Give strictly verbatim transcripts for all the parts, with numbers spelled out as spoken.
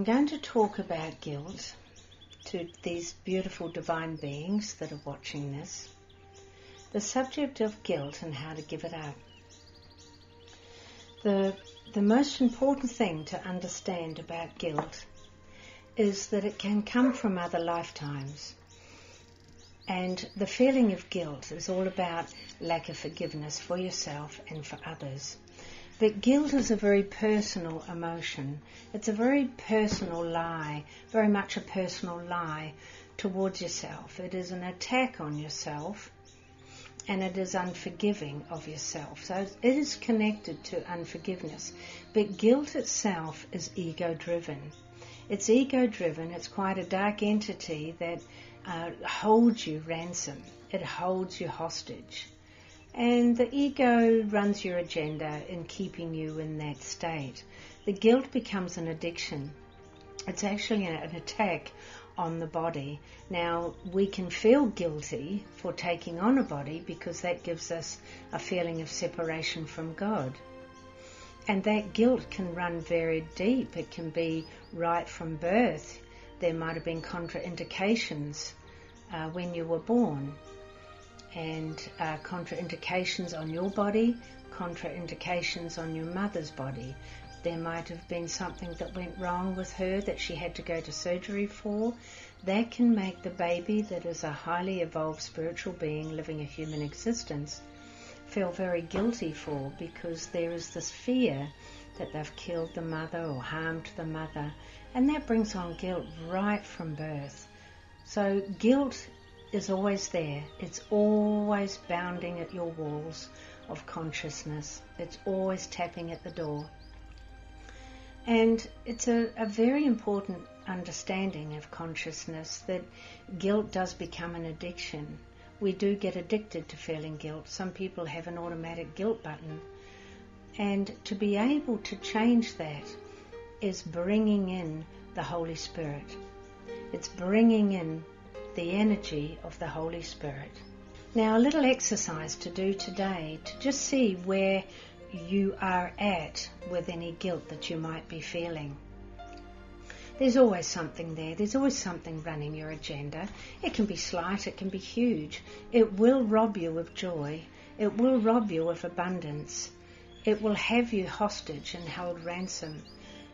I'm going to talk about guilt to these beautiful divine beings that are watching this, the subject of guilt and how to give it up. The, the most important thing to understand about guilt is that it can come from other lifetimes. And the feeling of guilt is all about lack of forgiveness for yourself and for others. But guilt is a very personal emotion. It's a very personal lie, very much a personal lie towards yourself. It is an attack on yourself, and it is unforgiving of yourself. So it is connected to unforgiveness. But guilt itself is ego-driven. It's ego-driven. It's quite a dark entity that uh, holds you ransom. It holds you hostage. And the ego runs your agenda in keeping you in that state. The guilt becomes an addiction. It's actually an attack on the body. Now, we can feel guilty for taking on a body because that gives us a feeling of separation from God. And that guilt can run very deep. It can be right from birth. There might have been contraindications uh, when you were born, and uh, contraindications on your body, contraindications on your mother's body. There might have been something that went wrong with her that she had to go to surgery for. That can make the baby, that is a highly evolved spiritual being living a human existence, feel very guilty for, because there is this fear that they've killed the mother or harmed the mother, and that brings on guilt right from birth. So guilt is always there. It's always bounding at your walls of consciousness. It's always tapping at the door. And it's a, a very important understanding of consciousness that guilt does become an addiction. We do get addicted to feeling guilt. Some people have an automatic guilt button. And to be able to change that is bringing in the Holy Spirit. It's bringing in the energy of the Holy Spirit. Now, a little exercise to do today to just see where you are at with any guilt that you might be feeling. There's always something there. There's always something running your agenda. It can be slight, it can be huge. It will rob you of joy. It will rob you of abundance. It will have you hostage and held ransom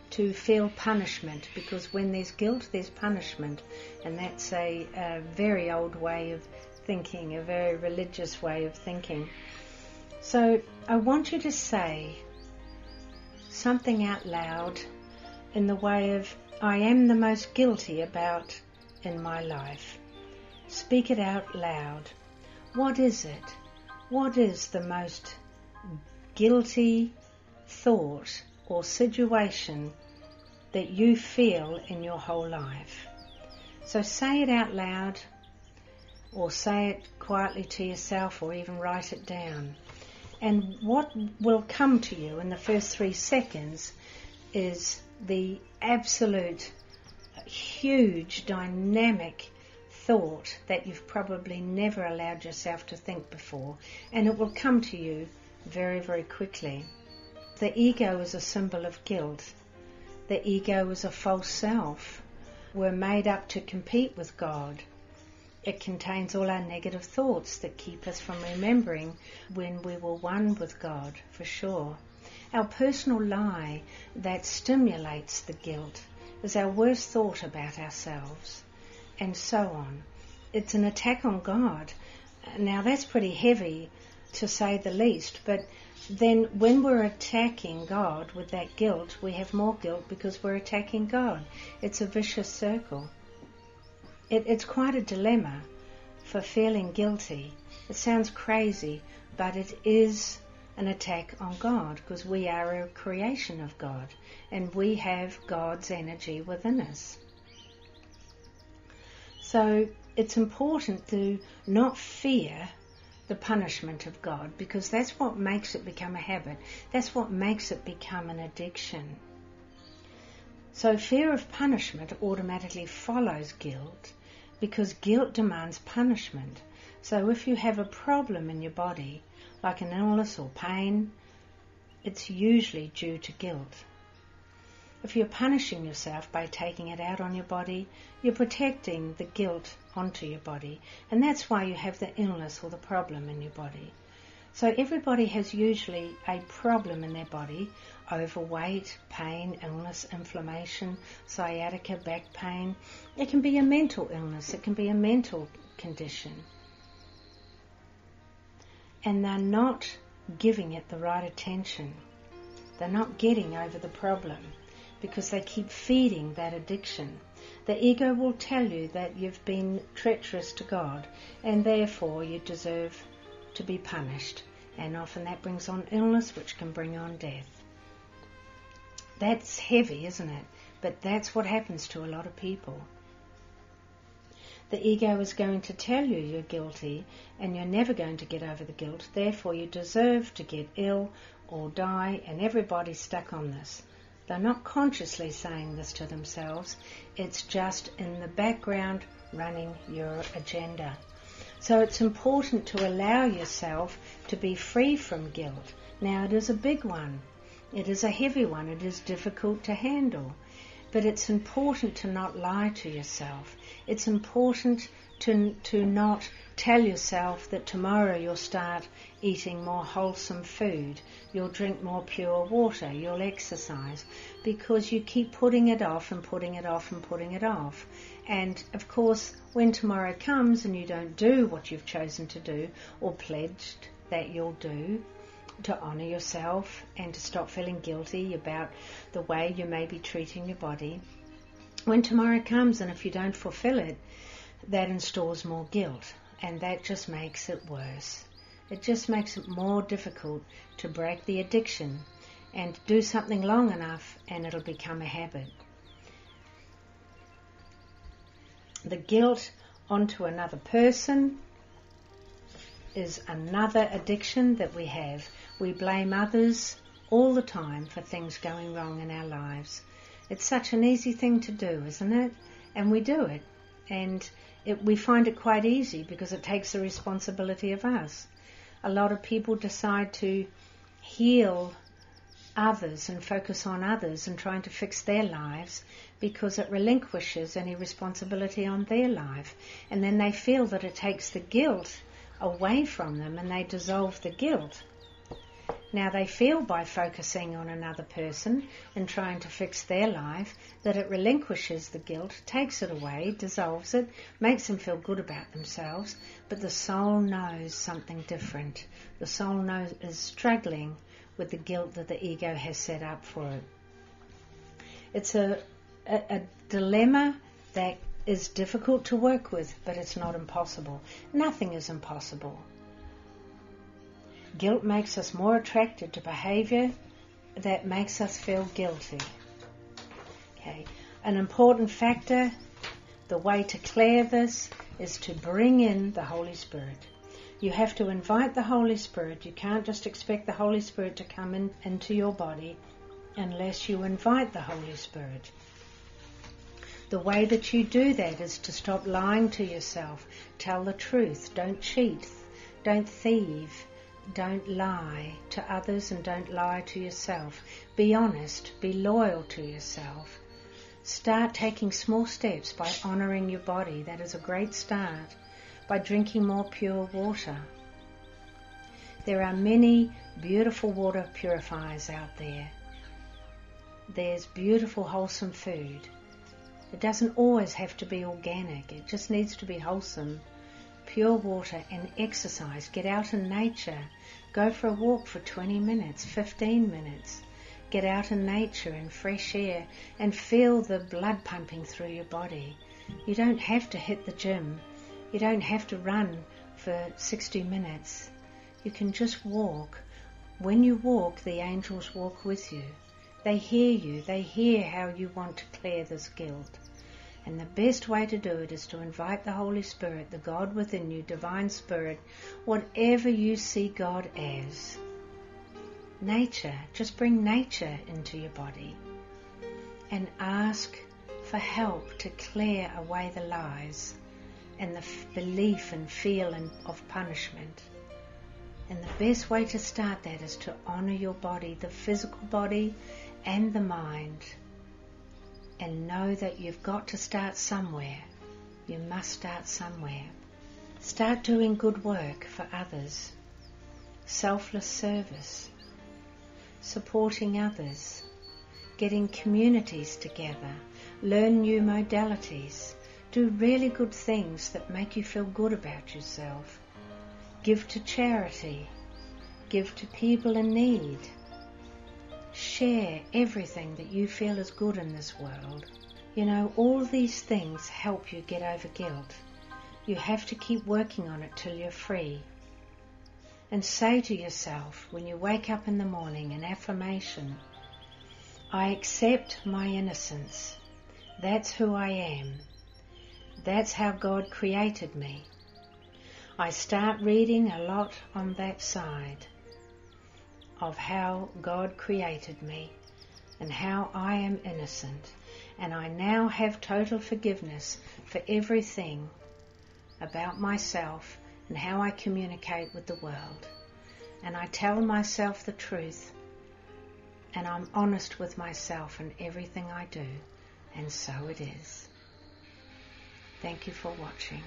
to feel punishment, because when there's guilt, there's punishment. And that's a, a very old way of thinking, a very religious way of thinking. So I want you to say something out loud in the way of, I am the most guilty about in my life. Speak it out loud. What is it? What is the most guilty thought or situation that you feel in your whole life? So say it out loud, or say it quietly to yourself, or even write it down. And what will come to you in the first three seconds is the absolute huge dynamic thought that you've probably never allowed yourself to think before, and it will come to you very, very quickly. The ego is a symbol of guilt. The ego is a false self. We're made up to compete with God. It contains all our negative thoughts that keep us from remembering when we were one with God, for sure. Our personal lie that stimulates the guilt is our worst thought about ourselves, and so on. It's an attack on God. Now, that's pretty heavy, to say the least, but then when we're attacking God with that guilt, we have more guilt because we're attacking God. It's a vicious circle. It, it's quite a dilemma for feeling guilty. It sounds crazy, but it is an attack on God, because we are a creation of God and we have God's energy within us. So it's important to not fear the punishment of God, because that's what makes it become a habit. That's what makes it become an addiction. So fear of punishment automatically follows guilt, because guilt demands punishment. So if you have a problem in your body, like an illness or pain, it's usually due to guilt. If you're punishing yourself by taking it out on your body, you're protecting the guilt onto your body, and that's why you have the illness or the problem in your body. So everybody has usually a problem in their body: overweight, pain, illness, inflammation, sciatica, back pain. It can be a mental illness, it can be a mental condition. And they're not giving it the right attention. They're not getting over the problem because they keep feeding that addiction. The ego will tell you that you've been treacherous to God and therefore you deserve to be punished, and often that brings on illness, which can bring on death. That's heavy, isn't it? But that's what happens to a lot of people. The ego is going to tell you you're guilty and you're never going to get over the guilt, therefore you deserve to get ill or die, and everybody's stuck on this. They're not consciously saying this to themselves, it's just in the background running your agenda. So it's important to allow yourself to be free from guilt. Now it is a big one, it is a heavy one, it is difficult to handle, but it's important to not lie to yourself. It's important to, to not tell yourself that tomorrow you'll start eating more wholesome food, you'll drink more pure water, you'll exercise, because you keep putting it off and putting it off and putting it off. And of course, when tomorrow comes and you don't do what you've chosen to do or pledged that you'll do to honour yourself and to stop feeling guilty about the way you may be treating your body, when tomorrow comes and if you don't fulfill it, that installs more guilt, and that just makes it worse. It just makes it more difficult to break the addiction and do something long enough and it'll become a habit. The guilt onto another person is another addiction that we have. We blame others all the time for things going wrong in our lives. It's such an easy thing to do, isn't it? And we do it. And it, we find it quite easy because it takes the responsibility of us. A lot of people decide to heal others and focus on others and trying to fix their lives because it relinquishes any responsibility on their life. And then they feel that it takes the guilt away from them and they dissolve the guilt. Now they feel by focusing on another person and trying to fix their life that it relinquishes the guilt, takes it away, dissolves it, makes them feel good about themselves, but the soul knows something different. The soul knows is struggling with the guilt that the ego has set up for it. It's a, a, a dilemma that is difficult to work with, but it's not impossible. Nothing is impossible. Guilt makes us more attracted to behaviour that makes us feel guilty. Okay. An important factor, the way to clear this, is to bring in the Holy Spirit. You have to invite the Holy Spirit. You can't just expect the Holy Spirit to come in, into your body unless you invite the Holy Spirit. The way that you do that is to stop lying to yourself. Tell the truth. Don't cheat. Don't thieve. Don't lie to others and don't lie to yourself. Be honest, be loyal to yourself. Start taking small steps by honouring your body. That is a great start. By drinking more pure water. There are many beautiful water purifiers out there. There's beautiful wholesome food. It doesn't always have to be organic. It just needs to be wholesome. Pure water and exercise. Get out in nature. Go for a walk for twenty minutes, fifteen minutes. Get out in nature and fresh air and feel the blood pumping through your body. You don't have to hit the gym. You don't have to run for sixty minutes. You can just walk. When you walk, the angels walk with you. They hear you. They hear how you want to clear this guilt. And the best way to do it is to invite the Holy Spirit, the God within you, Divine Spirit, whatever you see God as. Nature, just bring nature into your body and ask for help to clear away the lies and the f- belief and feel and, of punishment. And the best way to start that is to honour your body, the physical body and the mind. and know that you've got to start somewhere. You must start somewhere. Start doing good work for others, selfless service, supporting others, getting communities together, learn new modalities, do really good things that make you feel good about yourself. Give to charity, give to people in need. Share everything that you feel is good in this world. You know, all these things help you get over guilt. You have to keep working on it till you're free. And say to yourself when you wake up in the morning an affirmation, I accept my innocence. That's who I am. That's how God created me. I start reading a lot on that side of how God created me and how I am innocent, and I now have total forgiveness for everything about myself and how I communicate with the world. And I tell myself the truth, and I'm honest with myself in everything I do, and so it is. Thank you for watching.